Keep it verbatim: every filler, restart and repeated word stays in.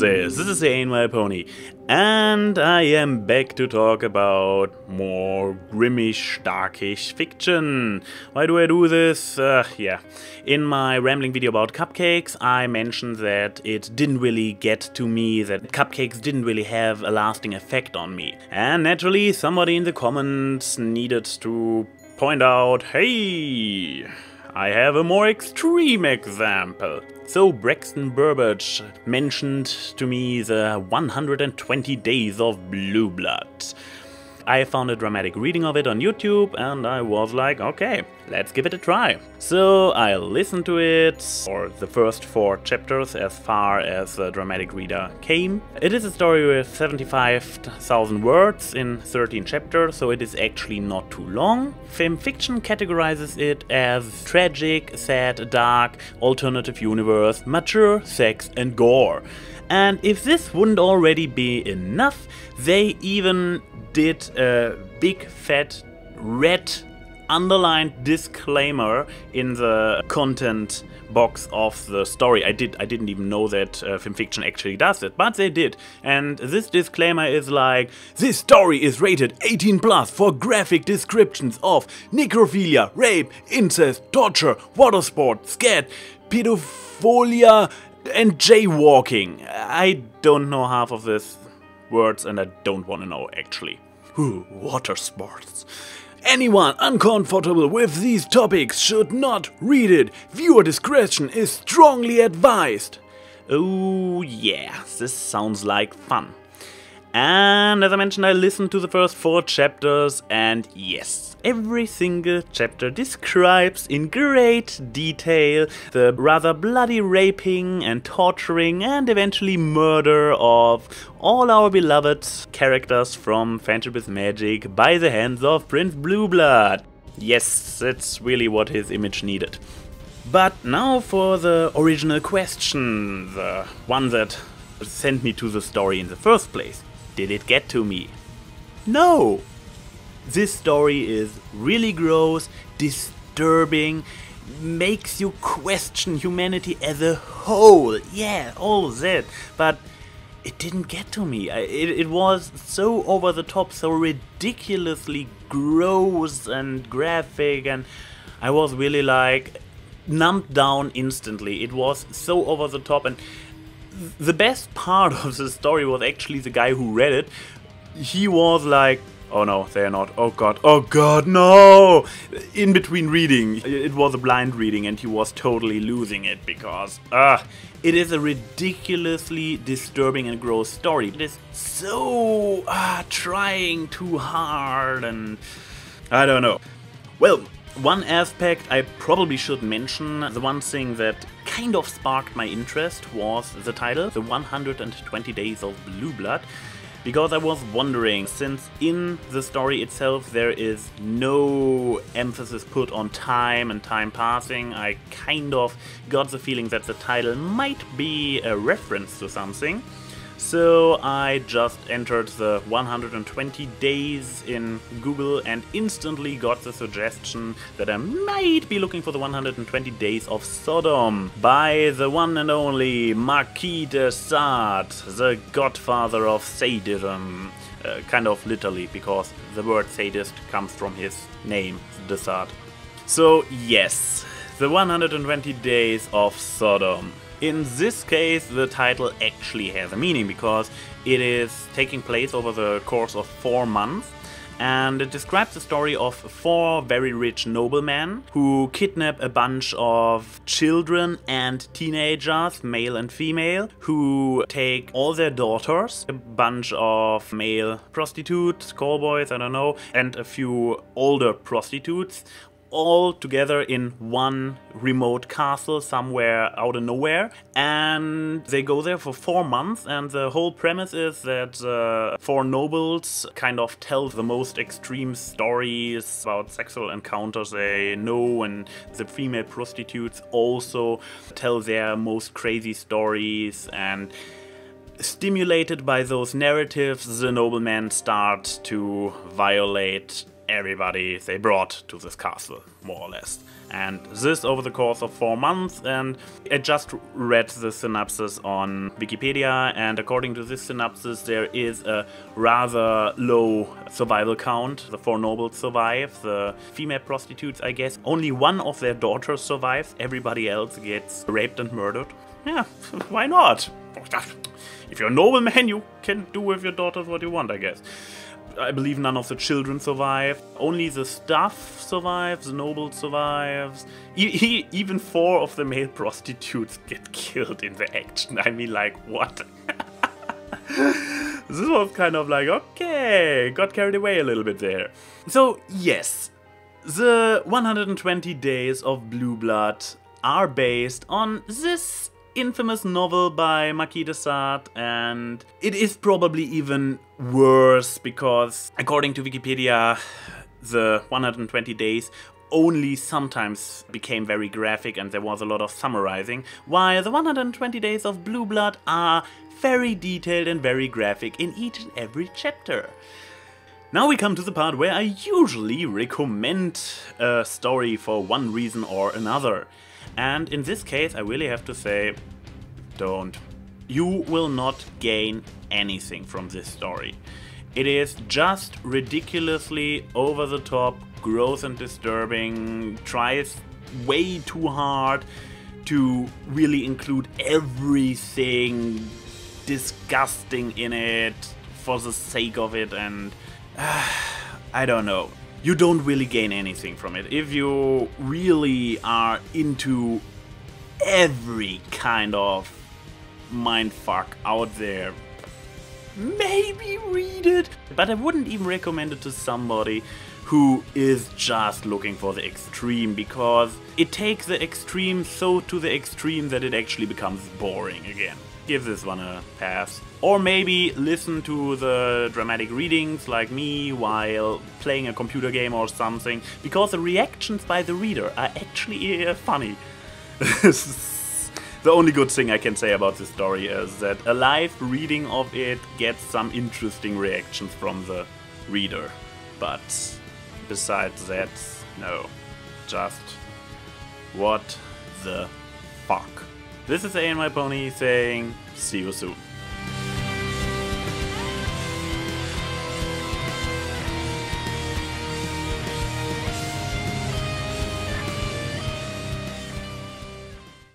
this? This is AnYPony, and I am back to talk about more grimmish, darkish fiction. Why do I do this? Uh, yeah. In my rambling video about cupcakes, I mentioned that it didn't really get to me, that cupcakes didn't really have a lasting effect on me. And naturally, somebody in the comments needed to point out, hey, I have a more extreme example. So Brexton Burbage mentioned to me the one hundred twenty Days of Blueblood. I found a dramatic reading of it on YouTube and I was like, okay, let's give it a try. So I listened to it, or the first four chapters as far as the dramatic reader came. It is a story with seventy-five thousand words in thirteen chapters, so it is actually not too long. FimFiction categorizes it as tragic, sad, dark, alternative universe, mature, sex and gore. And if this wouldn't already be enough, they even did a big fat red underlined disclaimer in the content box of the story. I did I didn't even know that uh, FimFiction actually does it, but they did. And this disclaimer is like, this story is rated eighteen plus for graphic descriptions of necrophilia, rape, incest, torture, water sport, scat, pedophilia and jaywalking. I don't know half of this words and I don't want to know actually. Ooh, water sports. Anyone uncomfortable with these topics should not read it. Viewer discretion is strongly advised. Oh yeah, this sounds like fun. And as I mentioned, I listened to the first four chapters and yes, every single chapter describes in great detail the rather bloody raping and torturing and eventually murder of all our beloved characters from Friendship with Magic by the hands of Prince Blueblood. Yes, that's really what his image needed. But now for the original question, the one that sent me to the story in the first place. Did it get to me? No! This story is really gross, disturbing, makes you question humanity as a whole. Yeah, all that. But it didn't get to me. I, it, it was so over the top, so ridiculously gross and graphic, and I was really like numbed down instantly. It was so over the top, and the best part of the story was actually the guy who read it. He was like, oh no, they're not. Oh god, oh god, no! In between reading, it was a blind reading and he was totally losing it because, ah, uh, it is a ridiculously disturbing and gross story. It is so, ah, uh, trying too hard and I don't know. Well, one aspect I probably should mention, the one thing that kind of sparked my interest was the title, The one hundred twenty Days of Blueblood, because I was wondering, since in the story itself there is no emphasis put on time and time passing, I kind of got the feeling that the title might be a reference to something. So I just entered the one hundred twenty days in Google and instantly got the suggestion that I might be looking for the one hundred twenty Days of Sodom by the one and only Marquis de Sade, the godfather of sadism. Uh, kind of literally, because the word sadist comes from his name, de Sade. So yes, the one hundred twenty Days of Sodom. In this case, the title actually has a meaning because it is taking place over the course of four months and it describes the story of four very rich noblemen who kidnap a bunch of children and teenagers, male and female, who take all their daughters, a bunch of male prostitutes, callboys, I don't know, and a few older prostitutes, all together in one remote castle somewhere out of nowhere, and they go there for four months and the whole premise is that uh, four nobles kind of tell the most extreme stories about sexual encounters they know, and the female prostitutes also tell their most crazy stories, and stimulated by those narratives the noblemen start to violate everybody they brought to this castle, more or less. And this over the course of four months, and I just read the synopsis on Wikipedia, and according to this synopsis there is a rather low survival count. The four nobles survive, the female prostitutes, I guess. Only one of their daughters survives, everybody else gets raped and murdered. Yeah, why not? If you're a nobleman, you can do with your daughters what you want, I guess. I believe none of the children survive. Only the staff survives, the noble survives. E e even four of the male prostitutes get killed in the action. I mean, like, what? This was kind of like, okay, got carried away a little bit there. So, yes, the one hundred twenty Days of Blueblood are based on this infamous novel by Marquis de Sade, and it is probably even worse because, according to Wikipedia, the one hundred twenty days only sometimes became very graphic and there was a lot of summarizing, while the one hundred twenty Days of Blueblood are very detailed and very graphic in each and every chapter. Now we come to the part where I usually recommend a story for one reason or another. And in this case, I really have to say, don't. You will not gain anything from this story. It is just ridiculously over the top, gross and disturbing, tries way too hard to really include everything disgusting in it for the sake of it, and uh, I don't know. You don't really gain anything from it. If you really are into every kind of mindfuck out there, maybe read it. But I wouldn't even recommend it to somebody who is just looking for the extreme, because it takes the extreme so to the extreme that it actually becomes boring again. Give this one a pass. Or maybe listen to the dramatic readings like me while playing a computer game or something, because the reactions by the reader are actually uh, funny. The only good thing I can say about this story is that a live reading of it gets some interesting reactions from the reader. But besides that, no. Just what the fuck. This is AnYPony saying see you soon.